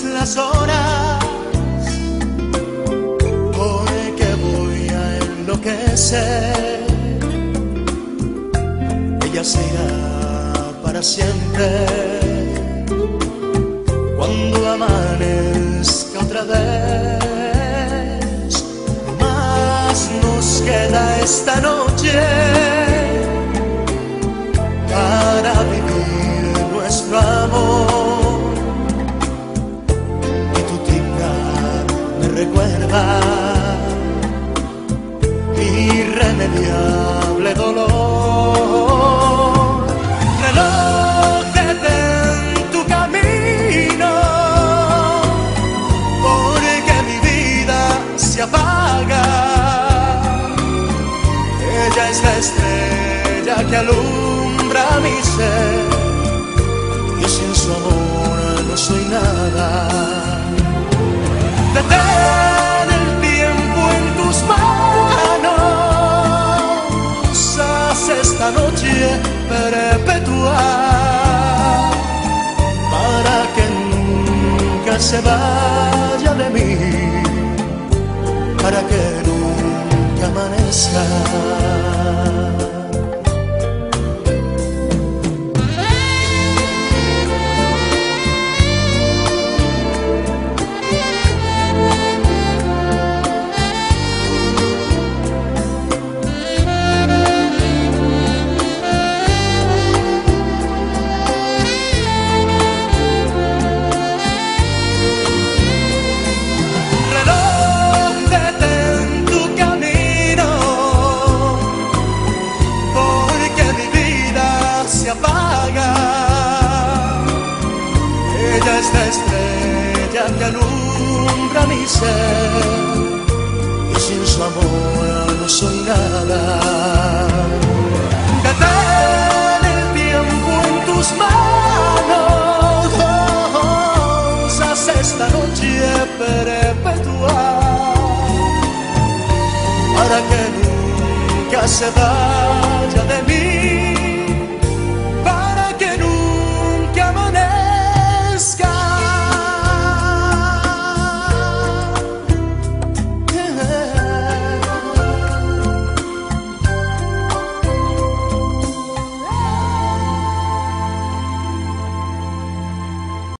cuentes las horas, porque voy a enloquecer. Ella se irá para siempre cuando amanezca otra vez. Más nos queda esta noche para vivir nuestro amor, y tu timbal me recuerda irremediable dolor. Reloj, detén tu camino, porque mi vida se apaga. Ella es la estrella que alumbra mi ser, y sin su amor no soy nada. Detén el tiempo en tus manos, haz esta noche perpetua, para que nunca se vaya de mí, para que nunca amanezca. Ella es la estrella que alumbra mi ser, y sin su amor no soy nada. Detén el tiempo en tus manos, haz esta noche perpetua, para que nunca se vaya de mí,